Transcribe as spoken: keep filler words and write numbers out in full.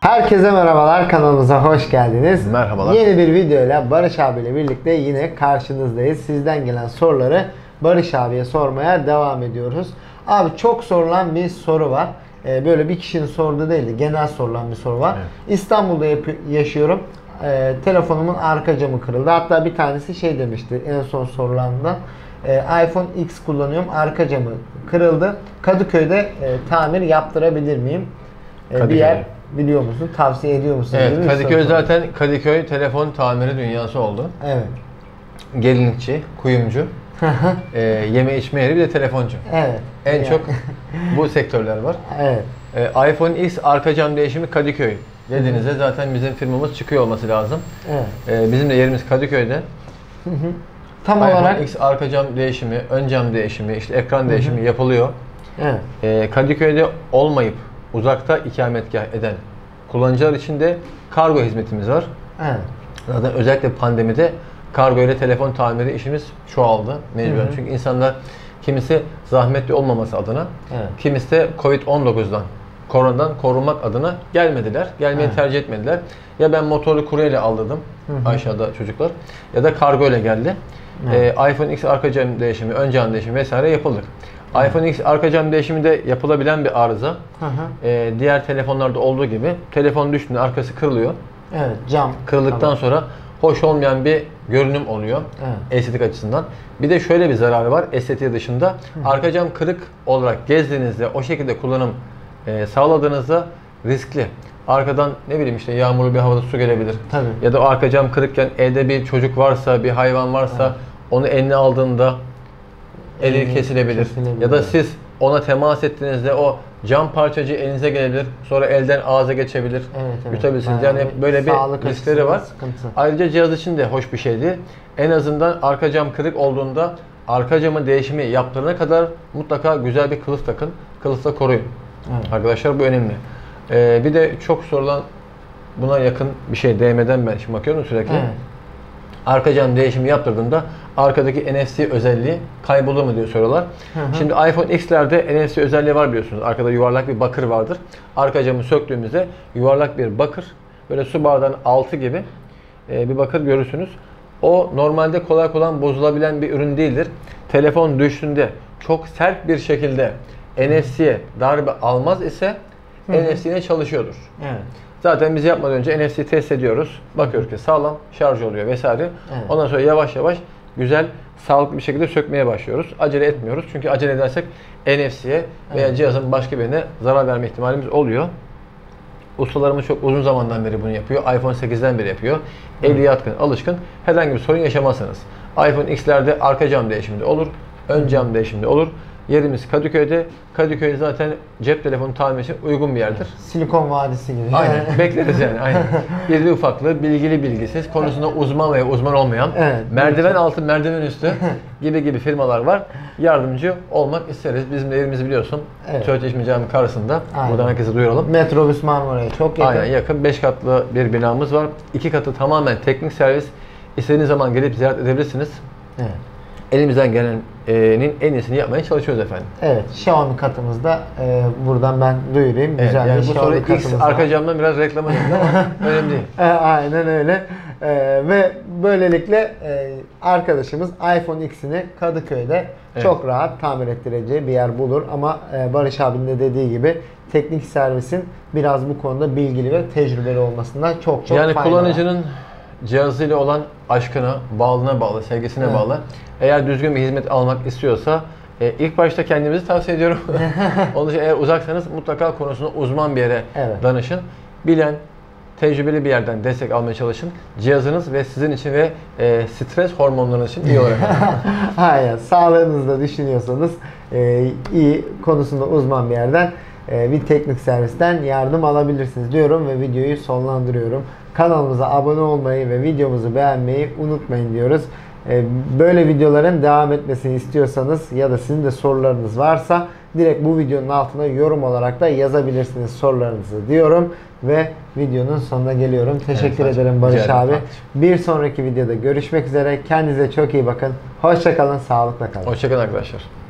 Herkese merhabalar, kanalımıza hoş geldiniz. Merhabalar. Yeni bir videoyla Barış abiyle birlikte yine karşınızdayız. Sizden gelen soruları Barış abiye sormaya devam ediyoruz. Abi çok sorulan bir soru var. Ee, böyle bir kişinin sorduğu değil de genel sorulan bir soru var. Evet. İstanbul'da yaşıyorum. Ee, telefonumun arka camı kırıldı. Hatta bir tanesi şey demişti en son sorulandan. Ee, iPhone X kullanıyorum. Arka camı kırıldı. Kadıköy'de e, tamir yaptırabilir miyim? Ee, Kadıköy. Bir yer biliyor musun? Tavsiye ediyor musun? Evet, Kadıköy zaten Kadıköy telefon tamiri dünyası oldu. Evet. Gelinlikçi, kuyumcu, e, yeme içme yeri, bir de telefoncu. Evet. En yani çok bu sektörler var. Evet. E, iPhone X arka cam değişimi Kadıköy dediğinizde zaten bizim firmamız çıkıyor olması lazım. Evet. E, bizim de yerimiz Kadıköy'de. Hı hı. Tam iPhone olarak X arka cam değişimi, ön cam değişimi, işte ekran değişimi hı hı. yapılıyor. Evet. E, Kadıköy'de olmayıp uzakta ikametgah eden kullanıcılar için de kargo hizmetimiz var. Evet. Zaten özellikle pandemide kargo ile telefon tamiri işimiz çoğaldı mecburen. Çünkü insanlar kimisi zahmetli olmaması adına, evet. kimisi de Covid on dokuz'dan, koronadan korunmak adına gelmediler. Gelmeyi evet. tercih etmediler. Ya ben motorlu kuryeyle aldırdım hı hı. aşağıda çocuklar ya da kargo ile geldi. Evet. Ee, iPhone X arka cam değişimi, ön cam değişimi vesaire yapıldı. Evet. iPhone X arka cam değişimi de yapılabilen bir arıza. Hı hı. Ee, diğer telefonlarda olduğu gibi telefon düştüğünde arkası kırılıyor. Evet, cam kırıldıktan tamam. sonra hoş olmayan bir görünüm oluyor evet. estetik açısından. Bir de şöyle bir zararı var estetiği dışında. Hı. Arka cam kırık olarak gezdiğinizde, o şekilde kullanım e, sağladığınızda riskli. Arkadan ne bileyim işte yağmurlu bir havada su gelebilir. Tabii. Ya da o arka cam kırıkken evde bir çocuk varsa, bir hayvan varsa evet. onu eline aldığında eli, eli kesilebilir. kesilebilir. Ya da siz ona temas ettiğinizde o cam parçacığı elinize gelebilir. Sonra elden ağza geçebilir. Evet, evet. Yutabilirsiniz. Yani böyle bir riskleri var. Sıkıntı. Ayrıca cihaz için de hoş bir şeydi. En azından arka cam kırık olduğunda arka camın değişimi yaptırana kadar mutlaka güzel bir kılıf takın. Kılıfla koruyun. Evet. Arkadaşlar bu önemli. Ee, bir de çok sorulan buna yakın bir şey değmeden ben şimdi bakıyorum sürekli. Evet. Arka cam değişimi yaptırdığında arkadaki N F C özelliği kaybolur mu diye soruyorlar. Hı hı. Şimdi iPhone X'lerde N F C özelliği var biliyorsunuz. Arkada yuvarlak bir bakır vardır. Arka camı söktüğümüzde yuvarlak bir bakır, böyle su bardağının altı gibi bir bakır görürsünüz. O normalde kolay kolay bozulabilen bir ürün değildir. Telefon düştüğünde çok sert bir şekilde N F C'ye darbe almaz ise N F C'ye çalışıyordur. Evet. Zaten biz yapmadan önce N F C'yi test ediyoruz. Bakıyoruz ki sağlam, şarj oluyor vesaire. Evet. Ondan sonra yavaş yavaş güzel, sağlıklı bir şekilde sökmeye başlıyoruz. Acele etmiyoruz. Çünkü acele edersek N F C'ye veya evet. cihazın başka birine zarar verme ihtimalimiz oluyor. Ustalarımız çok uzun zamandan beri bunu yapıyor. iPhone sekiz'den beri yapıyor. Evet. Eli yatkın, alışkın. Herhangi bir sorun yaşamazsınız. iPhone X'lerde arka cam değişiminde olur. Ön cam değişiminde olur. Yerimiz Kadıköy'de. Kadıköy zaten cep telefonu tamiri için uygun bir yerdir. Silikon Vadisi gibi. Aynen. Bekleriz yani. Aynen. İrili ufaklı, bilgili bilgisiz, konusunda uzman veya uzman olmayan, evet, merdiven evet. altı, merdiven üstü gibi gibi firmalar var. Yardımcı olmak isteriz. Bizim de yerimizi biliyorsun. Evet. Söğütlüçeşme Camii'nin karşısında. Aynen. Buradan herkese duyuralım. Metrobüs Marmara'ya çok yakın. Aynen yakın. beş katlı bir binamız var. iki katı tamamen teknik servis. İstediğiniz zaman gelip ziyaret edebilirsiniz. Evet. Elimizden gelenin en iyisini yapmaya çalışıyoruz efendim. Evet, Xiaomi katımızda e, buradan ben duyurayım. Evet, güzel yani bir bu soru X arka camdan biraz reklam edildi ama önemli değil. E, aynen öyle. E, ve böylelikle e, arkadaşımız iPhone X'ini Kadıköy'de evet. çok rahat tamir ettireceği bir yer bulur. Ama e, Barış abinin de dediği gibi teknik servisin biraz bu konuda bilgili ve tecrübeli olmasından çok çok yani fayda var. Yani kullanıcının cihazıyla olan aşkına, bağlına bağlı, sevgisine evet. bağlı. Eğer düzgün bir hizmet almak istiyorsa e, ilk başta kendimizi tavsiye ediyorum. Onun için eğer uzaksanız mutlaka konusunda uzman bir yere evet. danışın. Bilen, tecrübeli bir yerden destek almaya çalışın. Cihazınız ve sizin için ve e, stres hormonlarınız için iyi olarak. Hayır, sağlığınızda düşünüyorsanız e, iyi konusunda uzman bir yerden e, bir teknik servisten yardım alabilirsiniz diyorum ve videoyu sonlandırıyorum. Kanalımıza abone olmayı ve videomuzu beğenmeyi unutmayın diyoruz. Böyle videoların devam etmesini istiyorsanız ya da sizin de sorularınız varsa direkt bu videonun altına yorum olarak da yazabilirsiniz sorularınızı diyorum. Ve videonun sonuna geliyorum. Teşekkür evet, ederim Barış abi. Ederim. Bir sonraki videoda görüşmek üzere. Kendinize çok iyi bakın. Hoşça kalın, sağlıkla kalın. Hoşça kalın arkadaşlar.